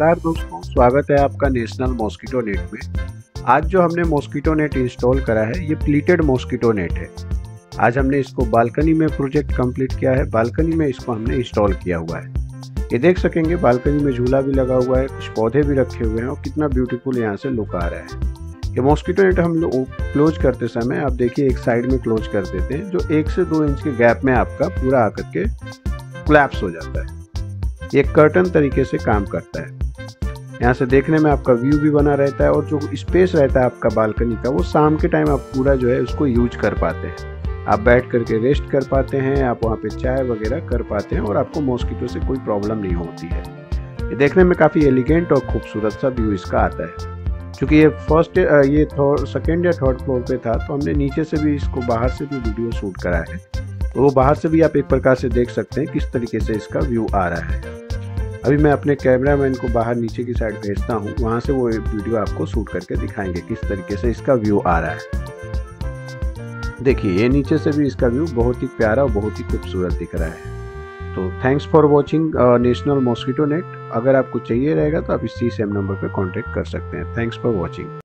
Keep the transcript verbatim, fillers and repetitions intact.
नमस्कार दोस्तों, स्वागत है आपका नेशनल मॉस्किटो नेट में। आज जो हमने मॉस्किटो नेट इंस्टॉल करा है ये प्लीटेड मॉस्किटो नेट है। आज हमने इसको बालकनी में प्रोजेक्ट कंप्लीट किया है, बालकनी में इसको हमने इंस्टॉल किया हुआ है। ये देख सकेंगे बालकनी में झूला भी लगा हुआ है, कुछ पौधे भी रखे हुए हैं और कितना ब्यूटीफुल यहाँ से लुक आ रहा है। ये मॉस्किटो नेट हम लोग क्लोज करते समय आप देखिए एक साइड में क्लोज कर देते हैं, जो एक से दो इंच के गैप में आपका पूरा आकर के कोलैप्स हो जाता है। ये कर्टन तरीके से काम करता है, यहाँ से देखने में आपका व्यू भी बना रहता है और जो स्पेस रहता है आपका बालकनी का वो शाम के टाइम आप पूरा जो है उसको यूज कर पाते हैं। आप बैठ करके रेस्ट कर पाते हैं, आप वहाँ पे चाय वगैरह कर पाते हैं और आपको मॉस्किटो से कोई प्रॉब्लम नहीं होती है। ये देखने में काफ़ी एलिगेंट और खूबसूरत सा व्यू इसका आता है। चूँकि ये फर्स्ट ये सेकेंड या थर्ड फ्लोर पर था तो हमने नीचे से भी इसको बाहर से भी वीडियो शूट करा है, तो वो बाहर से भी आप एक प्रकार से देख सकते हैं किस तरीके से इसका व्यू आ रहा है। अभी मैं अपने कैमरामैन को बाहर नीचे की साइड भेजता हूँ, वहाँ से वो वीडियो आपको शूट करके दिखाएंगे किस तरीके से इसका व्यू आ रहा है। देखिए ये नीचे से भी इसका व्यू बहुत ही प्यारा और बहुत ही खूबसूरत दिख रहा है। तो thanks for watching national mosquito net. अगर आपको चाहिए रहेगा तो आप इसी सेम नंबर पर कॉन्टेक्ट कर सकते हैं। Thanks for watching.